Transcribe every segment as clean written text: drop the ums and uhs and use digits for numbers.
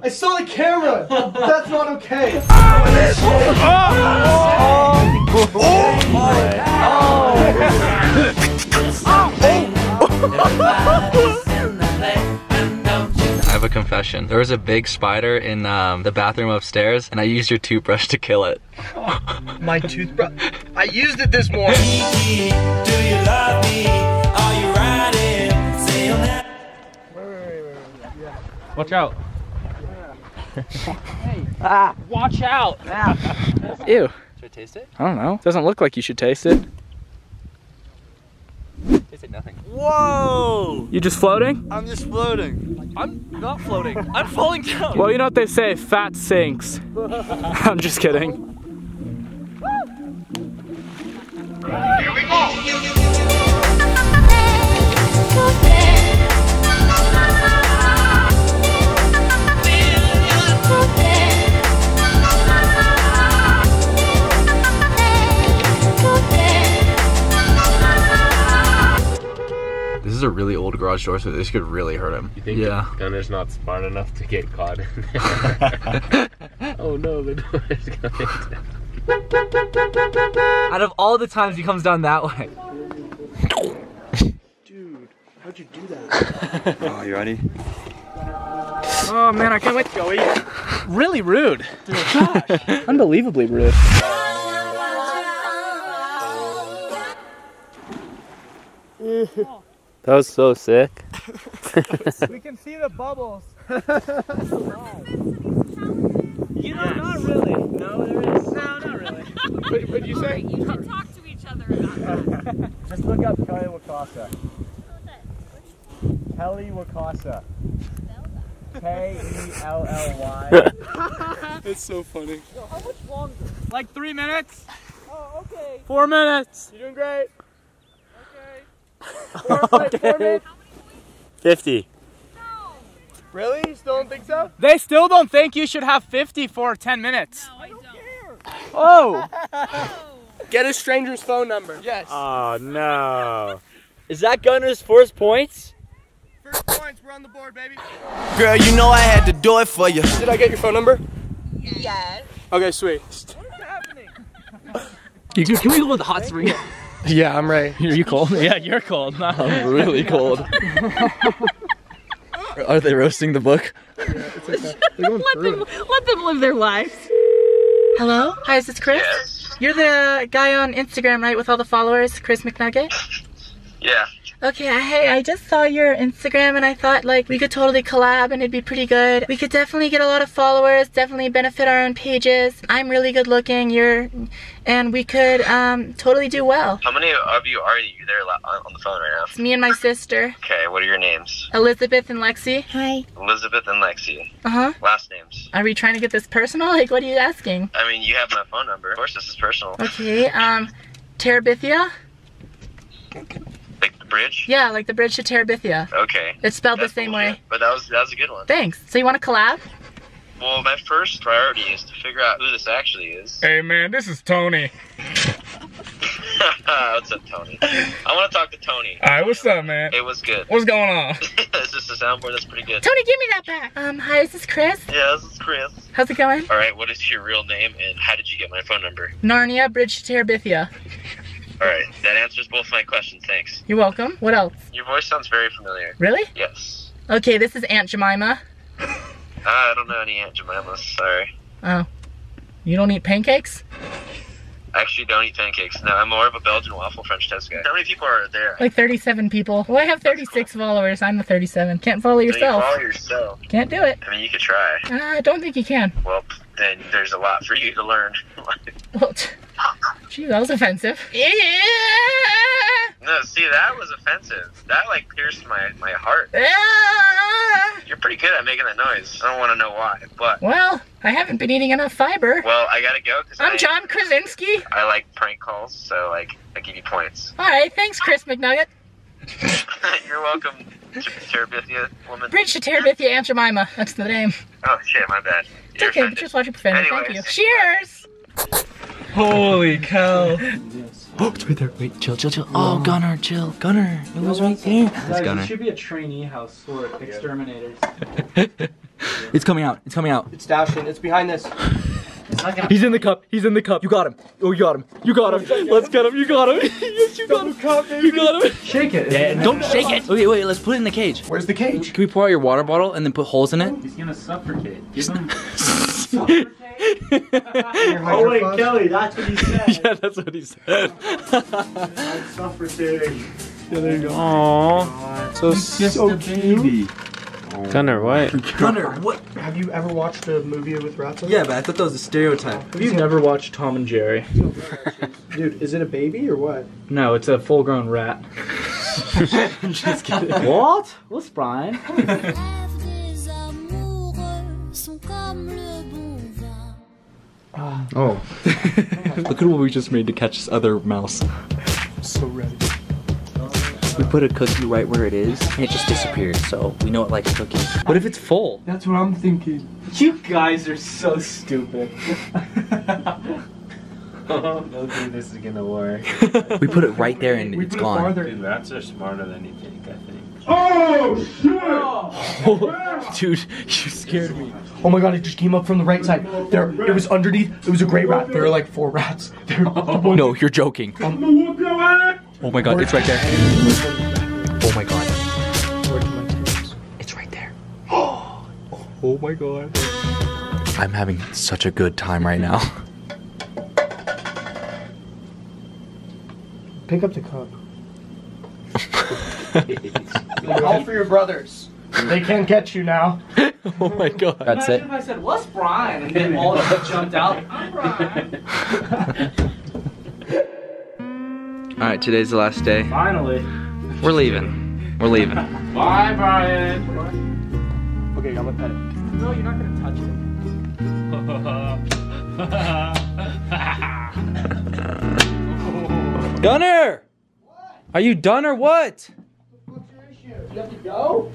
down. I saw the camera. That's not okay. I have a confession. There was a big spider in the bathroom upstairs, and I used your toothbrush to kill it. My toothbrush? I used it this morning. Do you love me? Are you riding? Say on that. Watch out. Hey. Ah. Watch out. Ah. Ew. Should I taste it? I don't know. Doesn't look like you should taste it. Tasted nothing. Whoa! You just floating? I'm just floating. I'm not floating. I'm falling down. Well, you know what they say, fat sinks. I'm just kidding. Here we go. This is a really old garage door, so this could really hurt him. You think Gunnar's not smart enough to get caught in there? Oh no, the door is coming down. Out of all the times he comes down that way. Dude, how'd you do that? Oh, you ready? Oh man, I can't wait to go eat. Really rude. Dude, gosh. Unbelievably rude. Oh. That was so sick. We can see the bubbles. You know, not really. No, there is. No, not really. What did you say? Right, you should talk to each other about that. Just look up Kelly Wakasa. Kelly Wakasa. K-E-L-L-Y. It's so funny. Yo, how much longer? Like 3 minutes. Oh, okay. 4 minutes. You're doing great. Okay. 50. No. Really? You still don't think so? They still don't think you should have 50 for 10 minutes. No, I don't care. Oh. Get a stranger's phone number. Yes. Oh, no. Is that Gunnar's first points? First points. We're on the board, baby. Girl, you know I had to do it for you. Did I get your phone number? Yes. Okay, sweet. What is happening? Can we go with the hot spring? Yeah, I'm right. Are you cold? Yeah, you're cold. No. I'm really cold. Are they roasting the book? Yeah, it's okay. let them live their lives. Hello? Hi, is this Chris? Yes. You're the guy on Instagram, right, with all the followers, Chris McNugget? Yeah. Okay, hey, I just saw your Instagram and I thought, like, we could totally collab and it'd be pretty good. We could definitely get a lot of followers, definitely benefit our own pages. I'm really good looking, and we could totally do well. How many of you are there on the phone right now? It's me and my sister. Okay, what are your names? Elizabeth and Lexi. Hi. Elizabeth and Lexi. Uh-huh. Last names. Are we trying to get this personal? Like, what are you asking? I mean, you have my phone number. Of course this is personal. Okay, Terabithia? Like the bridge? Yeah, like the bridge to Terabithia. Okay. It's spelled the same way. But that was a good one. Thanks. So you want to collab? Well, my first priority is to figure out who this actually is. Hey man, this is Tony. What's up, Tony? I want to talk to Tony. Alright, what's up, man? Hey, what's good? What's going on? Is this the soundboard? That's pretty good. Tony, give me that back. Hi, is this Chris? Yeah, this is Chris. How's it going? Alright, what is your real name and how did you get my phone number? Narnia, bridge to Terabithia. Alright, that answers both my questions, thanks. You're welcome. What else? Your voice sounds very familiar. Really? Yes. Okay, this is Aunt Jemima. I don't know any Aunt Jemimas, sorry. Oh. You don't eat pancakes? I actually don't eat pancakes. No, I'm more of a Belgian waffle French toast guy. How many people are there? Like 37 people. Well, I have 36 followers. I'm the 37. Can't follow yourself. You follow yourself. Can't do it. I mean, you could try. I don't think you can. Well, then there's a lot for you to learn. Well, gee, that was offensive. Yeah. No, see, that was offensive. That like pierced my heart. Yeah. You're pretty good at making that noise. I don't want to know why, but well, I haven't been eating enough fiber. Well, I gotta go. Cause I'm John Krasinski. I like prank calls, so like I give you points. All right, thanks, Chris McNugget. You're welcome, Terabithia woman. Bridge to Terabithia, Aunt Jemima. That's the name. Oh shit, my bad. It's okay, but just watch your profanity. Thank you. Cheers. Holy cow. Yes. Oh, it's right there. Wait, chill. Oh, Gunnar, chill. Gunnar, it was right there. It should be a trainee house for exterminators. It's coming out. It's coming out. It's dashing. It's behind this. He's in the cup. He's in the cup. You got him. Oh, you got him. You got him. Let's get him. You got him. Yes, you got him. You got him. Shake it. Yeah, don't shake it. Okay, wait. Let's put it in the cage. Where's the cage? Can we pour out your water bottle and then put holes in it? He's gonna suffocate. Give him. Suffocate. Oh wait, Kelly. That's what he said. Yeah, that's what he said. I'm suffocating. Yeah, there you go. Aww. So so cute. Gunnar, what? Gunnar, what? Have you ever watched a movie with rats on it? Yeah, but I thought that was a stereotype. Have you never watched Tom and Jerry? Dude, is it a baby or what? No, it's a full-grown rat. I'm just kidding. What? What's Brian? Oh. Look at what we just made to catch this other mouse. I'm so ready. We put a cookie right where it is, and it just disappeared, so we know it likes cookies. What if it's full? That's what I'm thinking. You guys are so stupid. I don't think this is gonna work. We put it right there and it's gone. Dude, rats are smarter than you think, I think. Oh, shit! Oh, dude, you scared me. Oh my god, it just came up from the right side. There, it was underneath, it was a great rat. There were like 4 rats. Oh, no, you're joking. Oh my god, it's right there. Oh my god. It's right there. Oh my god. I'm having such a good time right now. Pick up the cup. All for your brothers. They can't catch you now. Oh my god. That's it. Imagine if I said, what's Brian? And then all of them jumped out. I'm Brian. Alright, today's the last day. Finally. We're leaving. We're leaving. Bye, Brian. Okay, I'm gonna pet it. No, you're not gonna touch it. Gunnar! What? Are you done or what? What's your issue? Do you have to go?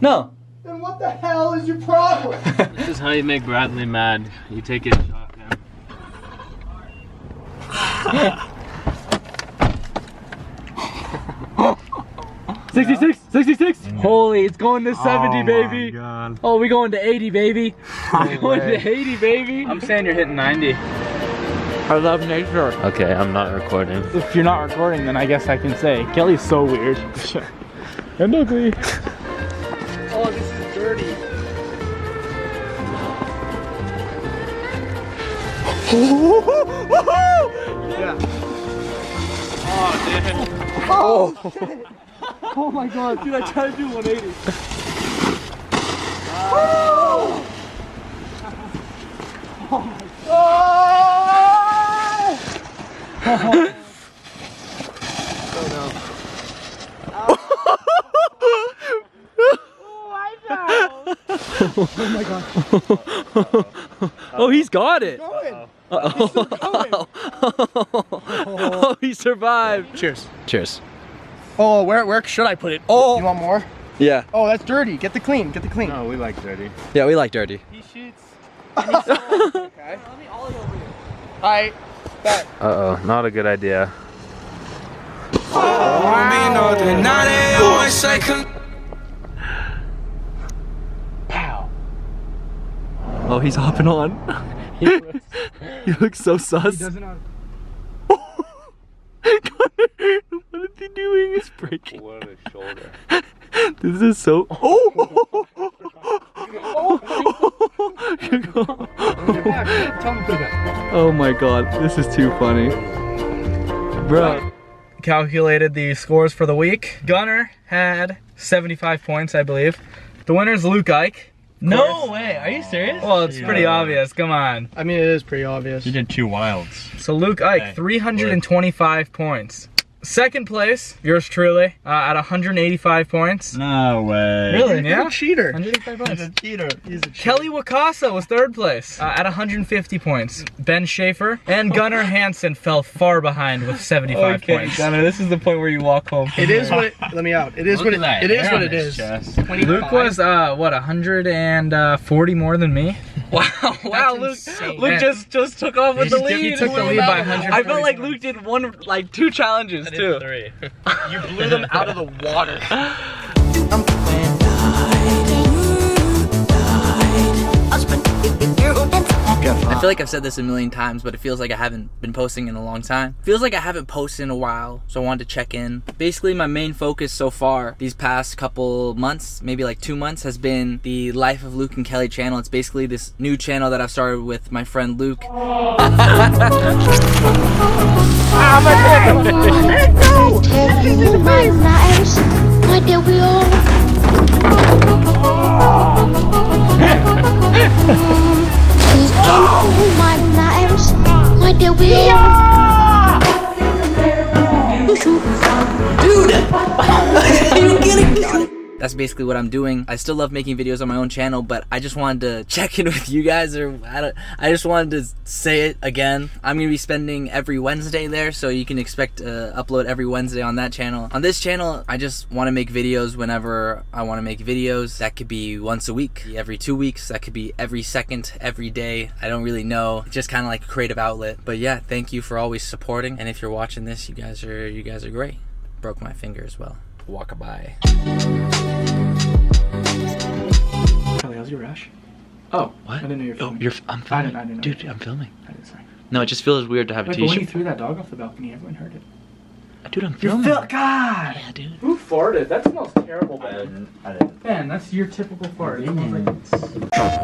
No. Then what the hell is your problem? This is how you make Bradley mad. You take it and shock him. 66, 66. Holy, it's going to 70, baby. My God. Oh, we going to 80, baby. We're going to 80, baby. I'm saying you're hitting 90. I love nature. Okay, I'm not recording. If you're not recording, then I guess I can say, Kelly's so weird. And ugly. Oh, this is dirty. Yeah. Oh, dude. Oh, shit. Oh my god, dude, I tried to do 180. Oh my god. Oh my god. Oh, he's got it. Oh, he survived. Cheers. Cheers. Oh, where should I put it? Oh, you want more? Yeah. Oh, that's dirty. Get the clean. Get the clean. No, we like dirty. Yeah, we like dirty. He shoots. Okay. Let me ollie over you. Alright. Bet. Uh oh, not a good idea. Pow. Oh, he's hopping on. He looks so sus. He doesn't have... What is he doing? He's breaking. What a shoulder. This is so. Oh! Oh my god, this is too funny. Bro. Calculated the scores for the week. Gunnar had 75 points, I believe. The winner's Luke Ike. No way, are you serious? Well, it's pretty obvious, come on. I mean, it is pretty obvious. You did 2 wilds. So Luke Ike, okay. 325 points. Second place, yours truly, at 185 points. No way. Really? Yeah. He's a cheater. 185 points. He's a cheater. He's a cheater. Kelly Wakasa was 3rd place at 150 points. Ben Schaefer and Gunnar Hansen fell far behind with 75 points. Gunnar, this is the point where you walk home. It is what it, let me out. It is what it is. What it is. Luke was, what, 140 more than me? Wow, wow, Luke! Luke just took off with the lead. He took the lead by 100. I felt like Luke did two challenges too. 3. You blew them out of the water. I feel like I've said this a million times, but it feels like I haven't been posting in a long time. Feels like I haven't posted in a while, so I wanted to check in. Basically, my main focus so far these past couple months, maybe like 2 months, has been the Life of Luke and Kelly channel. It's basically this new channel that I've started with my friend Luke. That's basically what I'm doing. I still love making videos on my own channel, but I just wanted to check in with you guys, or I just wanted to say it again. I'm gonna be spending every Wednesday there, so you can expect to upload every Wednesday on that channel. On this channel, I just wanna make videos whenever I wanna make videos. That could be once a week, every 2 weeks, that could be every second, every day. I don't really know. It's just kinda like a creative outlet. But yeah, thank you for always supporting. And if you're watching this, you guys are great. Broke my finger as well. Walk by. Kelly, how's your rash? Oh, what? I didn't know you're filming. Oh, I'm filming. I didn't know. Dude, I'm filming. Sorry. No, it just feels weird to have a t-shirt. But when you threw that dog off the balcony, everyone heard it. Dude, I'm filming. God! Yeah, dude. Who farted? That smells terrible, Ben. I didn't. Ben, that's your typical fart. It smells like...